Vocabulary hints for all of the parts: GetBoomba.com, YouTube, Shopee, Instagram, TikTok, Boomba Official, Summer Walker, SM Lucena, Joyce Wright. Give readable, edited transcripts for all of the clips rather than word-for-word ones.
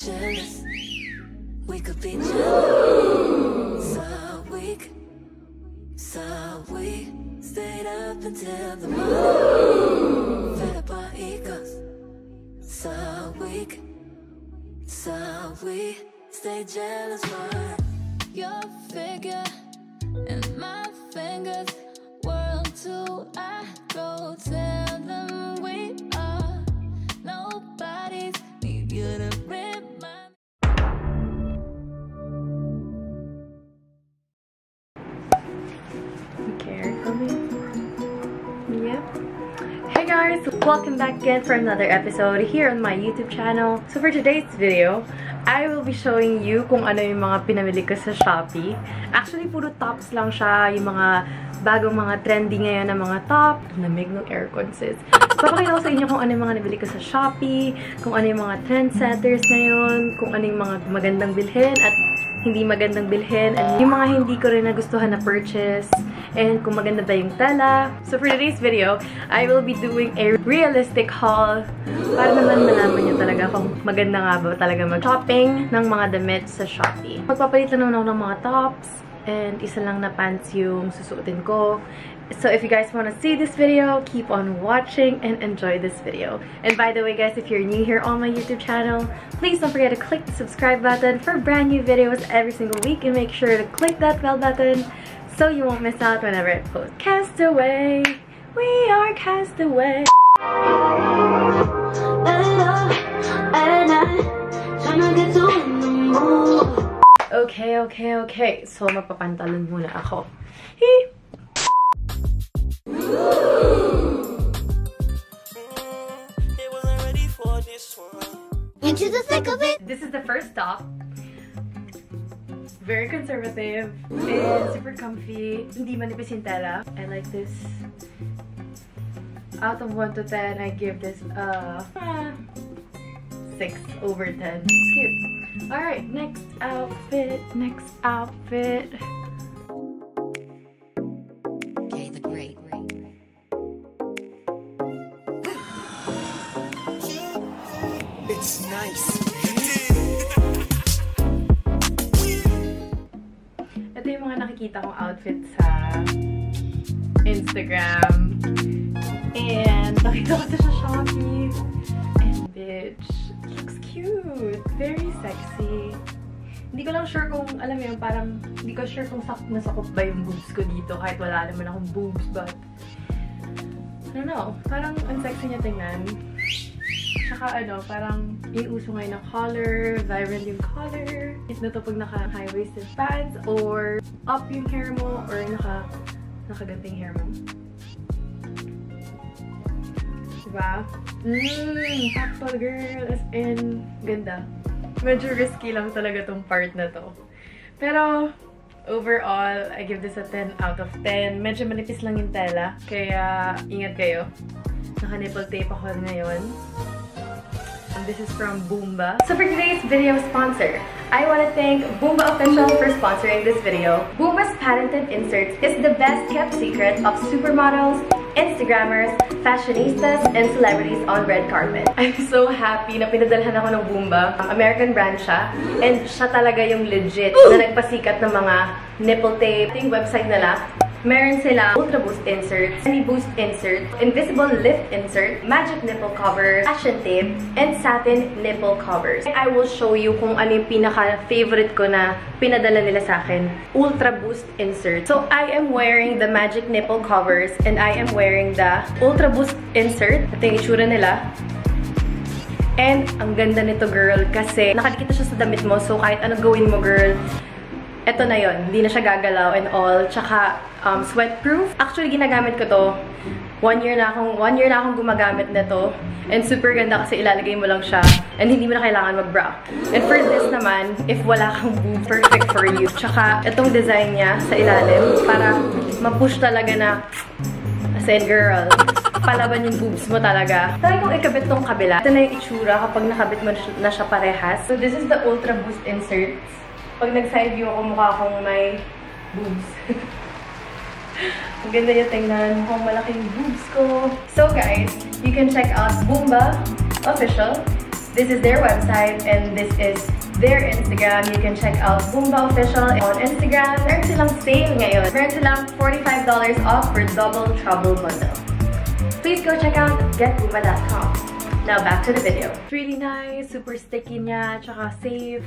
jealous. We could be jealous. So we stayed up until the morning. Fed up our egos. So we stayed jealous for your figure and my fingers. World do I go tell them we are nobodies. Need you to remind. You care, homie? Yep. Hey guys, welcome back again for another episode here on my YouTube channel. So for today's video, I will be showing you kung ano yung mga pinamili ko sa Shopee. Actually, puro tops lang siya. Yung mga bagong mga trendy ngayon na mga top. Namig ng aircon, sis. So, pakita ko sa inyo kung ano yung mga nabili ko sa Shopee, kung ano yung mga trendsetters ngayon, kung ano yung mga magandang bilhin at hindi magandang bilhin, and yung mga hindi ko rin nagustuhan na purchase, and kung maganda ba yung tela. So, for today's video, I will be doing a realistic haul para naman malaman nyo talaga kung maganda nga ba talaga mag-shopping ng mga damit sa Shopee. Magpapalit lang naman ako ng mga tops and isa lang na pants yung susuotin ko. So if you guys want to see this video, keep on watching and enjoy this video. And by the way guys, if you're new here on my YouTube channel, please don't forget to click the subscribe button for brand new videos every single week, and make sure to click that bell button so you won't miss out whenever I post. Castaway! We are castaway! Okay. So, mapapantalon muna ako. Hey! Into the thick of it! This is the first stop. Very conservative. And super comfy. Hindi manipis yung tela. I like this. Out of 1 to 10, I give this a 6 over 10. It's cute. Alright, next outfit. Okay, the great. It's nice. Ito yung mga nakikita kong outfit sa Instagram. And nakita ko ito sa Shopee. And bitch, looks cute. Very sexy. Hindi ko lang sure kung, alam mo yun, parang hindi ko sure kung nasakop ba yung boobs ko dito kahit wala naman akong boobs, but I don't know. Parang ang sexy niya tingnan. Tsaka ano, parang iuso ngayon ng collar, vibrant yung collar. Ito pag naka-high-waisted pants or up yung hair mo or naka-ganting hair mo. Diba? Impactful girl, as in, ganda. Medyo risky lang talaga tong part na to. Pero, overall, I give this a 10 out of 10. Medyo manipis lang yung tela, kaya ingat kayo. Naka-nipple tape ako ngayon. And this is from Boomba. So for today's video sponsor, I want to thank Boomba Official for sponsoring this video. Boomba's patented inserts is the best kept secret of supermodels, Instagrammers, fashionistas, and celebrities on red carpet. I'm so happy na pinadalhan ako ng Boomba. American brand siya. And siya talaga yung legit na nagpasikat ng mga nipple tape. Yung website nila, meron sila Ultra Boost Insert, Semi Boost Insert, Invisible Lift Insert, Magic Nipple Covers, Fashion Tape, and Satin Nipple Covers. I will show you kung ano yung pinaka-favorite ko na pinadala nila sa akin. Ultra Boost Insert. So, I am wearing the Magic Nipple Covers and I am wearing the Ultra Boost Insert. Ito yung itsura nila. And, ang ganda nito, girl, kasi nakadikit siya sa damit mo. So, kahit anong gawin mo, girl, eto na yun, hindi na siya gagalaw and all. Tsaka, sweatproof. Actually, ginagamit ko to. One year na akong gumagamit na to. And super ganda kasi ilalagay mo lang siya. And hindi mo na kailangan mag-bra. And for this naman, if wala kang boob, perfect for you. Tsaka, itong design niya sa ilalim, para ma-push talaga na, as in, girl, palaban yung boobs mo talaga. Talagang ikabit tong kabila. Ito na yung itsura kapag nakabit mo na siya parehas. So, this is the Ultra Boost Inserts. Pag nag-side view ako, mukha akong may boobs. Ang ganda yung tingnan. Mukhang malaking boobs ko. So guys, you can check out Boomba Official This is their website and this is their Instagram. You can check out Boomba Official on Instagram. Meron silang sale ngayon. Meron silang $45 off for double trouble bundle. Please go check out GetBoomba.com. Now back to the video. It's really nice, super sticky niya, tsaka safe.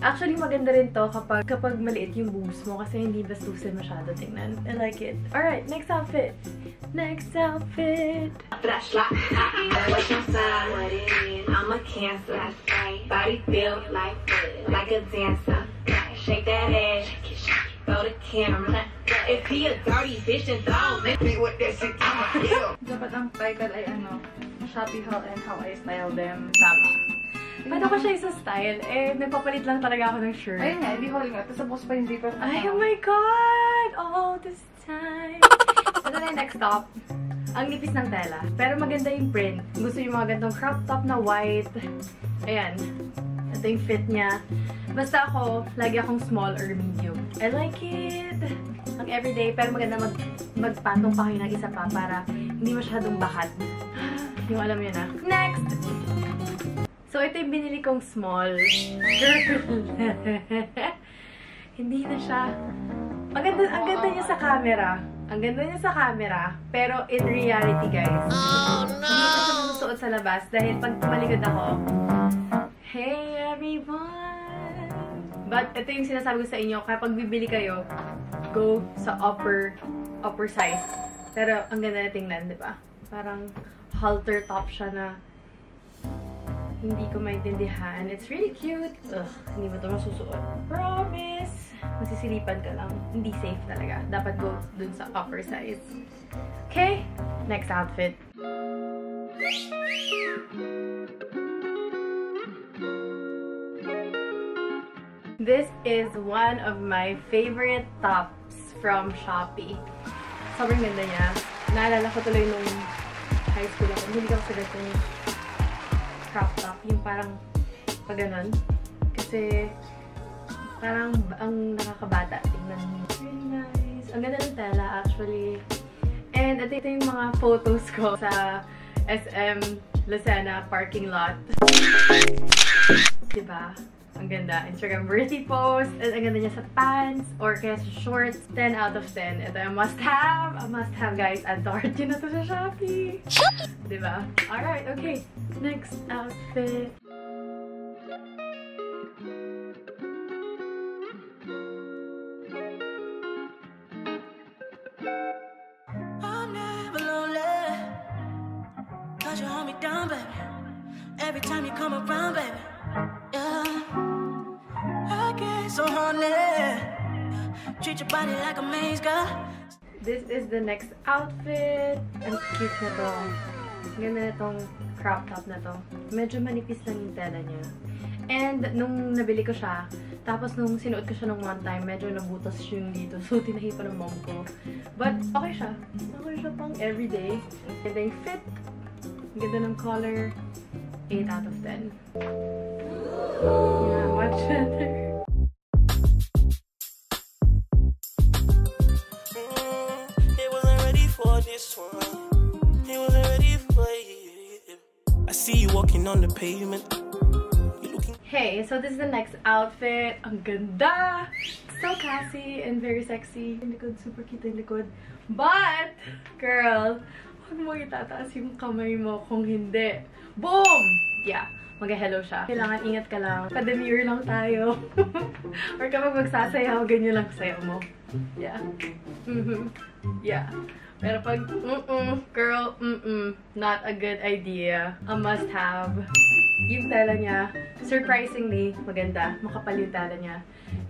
Actually, maganda rin to kapag maliit yung boobs mo kasi hindi bastusin masyado tingnan. I like it. Alright, next outfit. Next outfit. I'm a cancer. Body built like a dancer. Shake that ass. Throw the camera. If he a dirty bitch, then don't make me with this and I'ma kill. Dapat ang title ay ano, Shopee haul and how I style them. Tama. Paano ko siya isa-style? Eh, nagpapalit lang talaga ako ng shirt. Ayun nga, hindi haul nga. Tapos abos pa yung zipper. Ay, oh my God! All this time. Ito na yung next top. Ang nipis ng tela. Pero maganda yung print. Gusto yung mga gantong crop top na white. Ayan. Ito yung fit niya. Basta ako, lagi akong small or medium. I like it! Ang everyday, pero maganda magpantong pa kayo ng isa pa para hindi masyadong bakat. Yung alam yun ah. Next! So, ito yung binili kong small. Girl! Hindi na siya. Ang ganda niya sa camera. Ang ganda niya sa camera. Pero in reality, guys. Oh, no! Hindi ko siya susuot sa labas dahil pag tumalikod ako, hey, everyone! But ito yung sinasabi ko sa inyo, kapag bibili kayo, go sa upper size. Pero ang ganda na tingnan, di ba? Parang halter top siya na hindi ko maintindihan. It's really cute. Ugh, hindi mo ito masusuot. Promise! Masisilipan ka lang. Hindi safe talaga. Dapat go dun sa upper size. Okay, next outfit. This is one of my favorite tops from Shopee. Sobrang ganda niya. Naalala ko tuloy nung high school ako. Hindi ko sagat yung crop top. Yung parang pagganon. Kasi parang ang nakakabata. Tingnan niyo. Really nice. Ang ganda ng tela actually. And ito yung mga photos ko sa SM Lucena parking lot. Diba? Ang ganda. Instagram worthy post. And ang ganda niya sa pants or kaya sa shorts. 10 out of 10. Ito yung must-have. A must-have, guys. Adored yun na to sa Shopee. Diba? Alright, okay. Next outfit. I'm never lonely. 'Cause you hold me down, baby. Every time you come around, baby. Treat your body like a maze, girl. This is the next outfit. Ang cute na to. Ganda na tong crop top na to. Medyo manipis lang yung tela niya. And nung nabili ko siya, tapos nung sinuot ko siya nung one time, medyo nabutas yung dito. So tinahi pa ng mom ko. But okay siya. Okay siya pang everyday. And then fit. Ganda ng color. 8 out of 10. Yeah, watch it. I see you walking on the pavement. Hey, so this is the next outfit. Ang ganda! So classy and very sexy. Yung likod, super cute yung likod. But, girl, huwag mo itataas yung kamay mo kung hindi. Boom! Yeah, mag-hello siya. Kailangan ingat ka lang. Pademure lang tayo. Or kapag magsasayaw, ganyan lang sayaw mo. Yeah. Yeah. Pero pag, girl, not a good idea. A must-have. Yung tela niya, surprisingly, maganda. Makapal yung tela niya.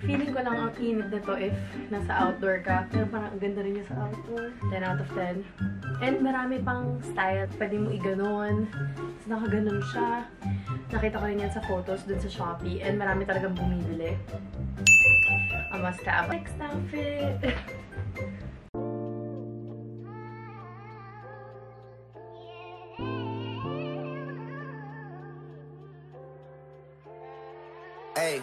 Feeling ko lang ang init na to if nasa outdoor ka. Pero parang ang ganda rin niya sa outdoor. 10 out of 10. And marami pang style. Pwede mo i-ganon. So, nakaganon siya. Nakita ko rin yan sa photos dun sa Shopee. And marami talagang bumibili. A must-have. Next outfit! Hey.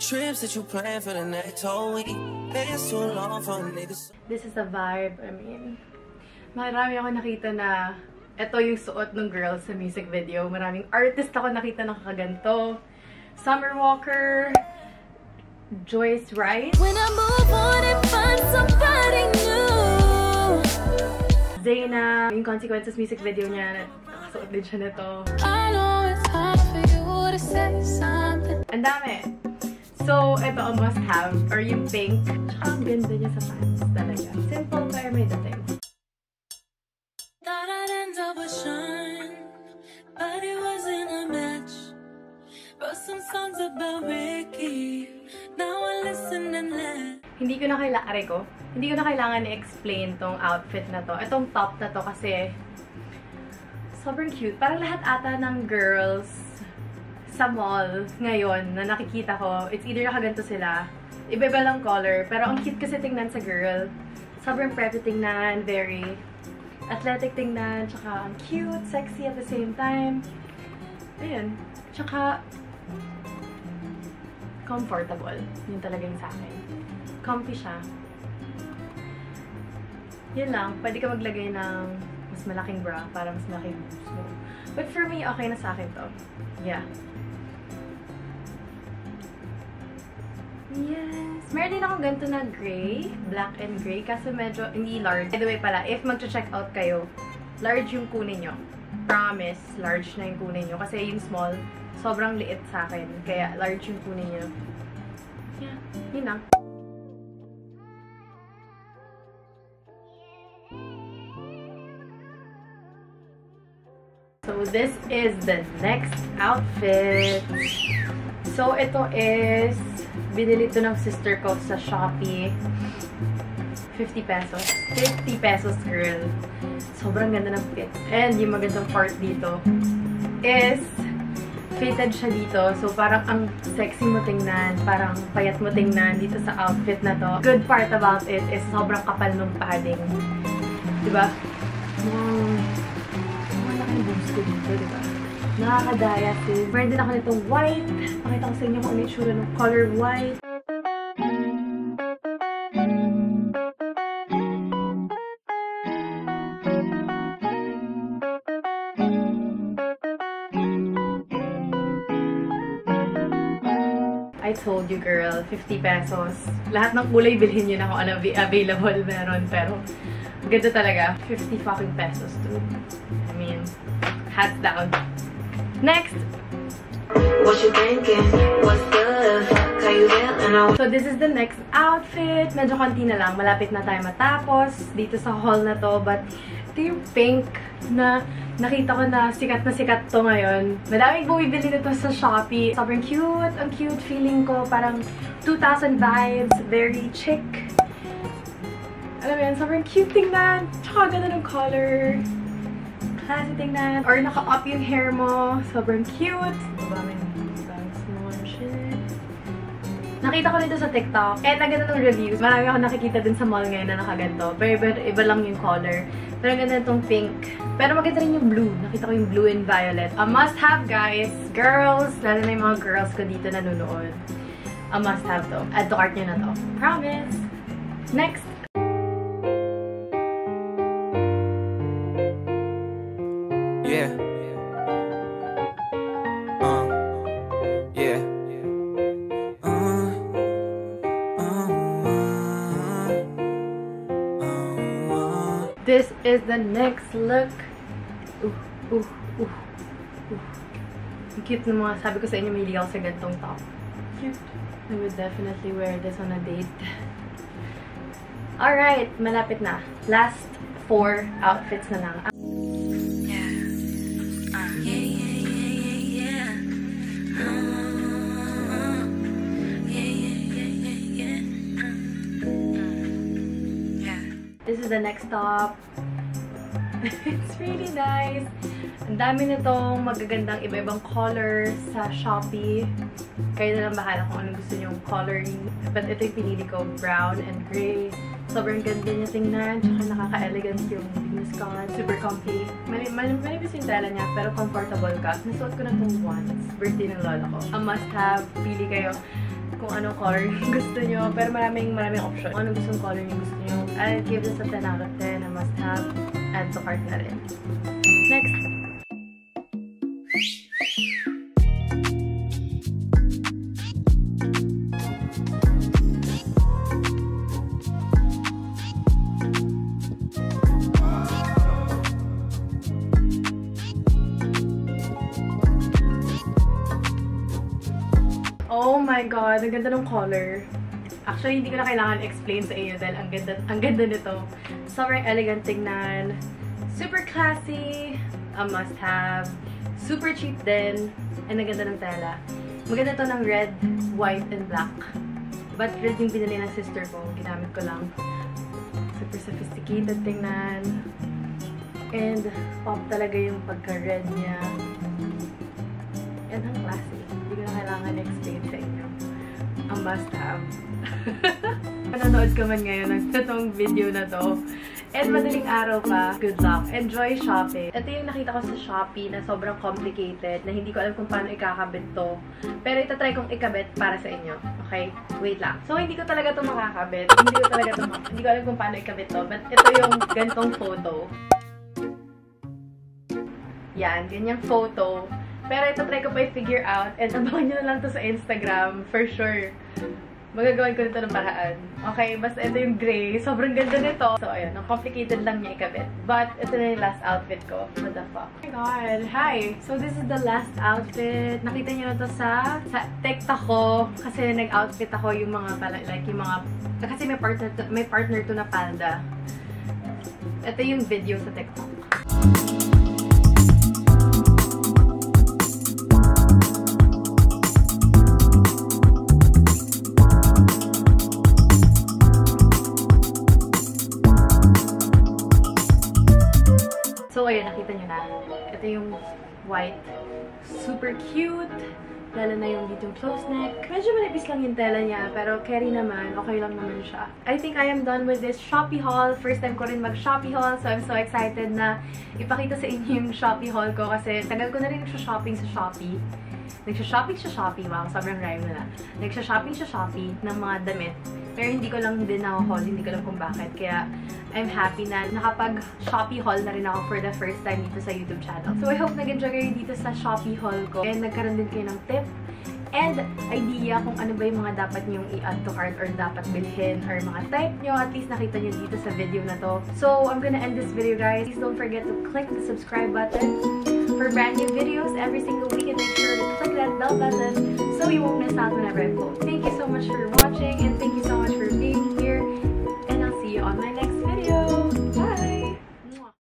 Trips that you plan for the next whole week. It's too long for niggas. This is a vibe, I mean. Marami ako nakita na Ito yung suot ng girl sa music video. Maraming artist ako nakita ng kaganto. Summer Walker, Joyce Wright. When I move on and find somebody new. Zayna, yung Consequences music video niya, nakasuot din siya nito. Ang dami. So, ito ang must-have, or yung pink. Tsaka ang ganda niya sa pants talaga. Simple pero may dating. Hindi ko na kailangan, hindi ko na kailangan i-explain tong outfit na to. Itong top na to kasi sobrang cute. Parang lahat ata ng girls sa mall ngayon na nakikita ko, it's either nakaganto sila, iba-iba lang color, pero ang cute kasi tingnan sa girl. Sobrang preppy tingnan, very athletic tingnan, tsaka ang cute, sexy at the same time. Ayun. Tsaka comfortable. Yun talaga yung sa akin. Comfy siya. Yun lang. Pwede ka maglagay ng mas malaking bra para mas malaking boobs mo. But for me, okay na sa akin to. Yeah. Yes. Meron din akong ganito na gray. Black and gray. Kasi medyo hindi large. By the way pala, if mag-check out kayo, large yung kunin nyo. Promise, large na yung kunin nyo. Kasi yung small, sobrang liit sa akin. Kaya large yung kunin nyo. Yeah. Yun lang. So, this is the next outfit. So, ito is, binili ito ng sister ko sa Shopee. 50 pesos. 50 pesos, girl. Sobrang ganda ng fit. And yung magandang part dito is, fitted siya dito. So, parang ang sexy mo tingnan. Parang payat mo tingnan dito sa outfit na to. Good part about it is, sobrang kapal ng padding. Diba? Wow. Dito, diba? Nakakadaya sis. Meron din ako nitong white. Pakita ko sa inyo kung ano yung tsura ng color white. I told you girl, 50 pesos. Lahat ng kulay bilhin yun ako. Ano available meron. Pero ganda talaga. 50 fucking pesos too. I mean, hats down. Next! What you thinking? What's good? How you feeling? So this is the next outfit. Medyo konti na lang. Malapit na tayo matapos dito sa haul na to. But ito yung pink na nakita ko na sikat to ngayon. Madaming bumibili nito sa Shopee. Sobrang cute. Ang cute feeling ko. Parang 2000 vibes. Very chic. Alam mo yun, sobrang cute tingnan. Tsaka ganda ng color. Classy tingnan. Or naka-up yung hair mo. Sobrang cute. Nakita ko nito sa TikTok. Kaya naganda ng reviews. Marami ako nakikita din sa mall ngayon na nakaganto. Pero iba lang yung color. Pero ganda itong pink. Pero maganda rin yung blue. Nakita ko yung blue and violet. A must-have, guys. Girls. Lalo na yung mga girls ko dito nanunood. A must-have to. Add to cart nyo na to. Promise! Next! This is the next look. Cute na mga. Sabi ko sa inyo, may hilig ako sa gantong top. Cute. I would definitely wear this on a date. Alright, malapit na. Last 4 outfits na lang. This is the next top. It's really nice. Ang dami nitong magagandang iba-ibang color sa Shopee. Kayo na lang bahala kung anong gusto niyong coloring. But ito yung pinili ko, brown and gray. Sobrang ganda niya tingnan. Tsaka nakaka-elegant yung business card. Super comfy. Manipis yung tela niya, pero comfortable ka. Nasuot ko na itong once. Birthday ng lola ko. A must-have. Pili kayo kung anong color yung gusto nyo. Pero maraming option. Kung anong gustong color yung gusto nyo. I'll give this a 10 out of 10. A must-have. Add to cart na rin. next. Oh my God, ang ganda ng color. Actually, hindi ko na kailangan explain sa inyo dahil ang ganda nito. Sobrang elegant tignan. Super classy. A must-have. Super cheap din. And ang ganda ng tela. Maganda to ng red, white, and black. But red yung pinili ng sister ko. Ginamit ko lang. Super sophisticated tignan. And pop talaga yung pagka-red niya. And ang classy. Hindi ko na kailangan explain sa inyo. A must-have. Nanonood ka man ngayon ng itong video na to. And madaling araw pa. Good luck. Enjoy shopping. Ito yung nakita ko sa Shopee na sobrang complicated, na hindi ko alam kung paano ikakabit to. Pero itatry kong ikabit para sa inyo. Okay? Wait lang. So, hindi ko talaga to makakabit. Hindi ko alam kung paano ikabit to. But ito yung gantong photo. Yan. Ganyang photo. Pero itatry ko pa i-figure out. And abangan nyo na lang to sa Instagram. For sure. Magagawin ko nito ng paraan. Okay, basta ito yung gray. Sobrang ganda nito. So, ayun. Ang complicated lang niya ikabit. But, ito na yung last outfit ko. What the fuck? Oh my God. Hi! So, this is the last outfit. Nakita niyo na to sa tekta ko. Kasi nag-outfit ako yung mga kasi may partner to na panda. Ito yung video sa TikTok. So, ayun, nakita nyo na. Ito yung white. Super cute. Lalo na yung dito yung close neck. Medyo manipis lang yung tela niya, pero carry naman. Okay lang naman siya. I think I am done with this Shopee haul. First time ko rin mag-Shopee haul, so I'm so excited na ipakita sa inyo yung Shopee haul ko kasi tagal ko na rin nagsha-shopping sa Shopee. Wow, sobrang rhyme na. Nagsha-shopping sa Shopee ng mga damit. Pero hindi ko lang din na-haul, hindi ko alam kung bakit. Kaya, I'm happy na nakapag-Shopee haul na rin ako for the first time dito sa YouTube channel. So, I hope nag-enjoy kayo dito sa Shopee haul ko. And nagkaroon din kayo ng tip and idea kung ano ba yung mga dapat niyong i-add to cart or dapat bilhin or mga type niyo. At least nakita niyo dito sa video na to. So, I'm gonna end this video, guys. Please don't forget to click the subscribe button for brand new videos every single week. And make sure to click that bell button so you won't miss out whenever I post. Thank you so much for watching and thank you so much for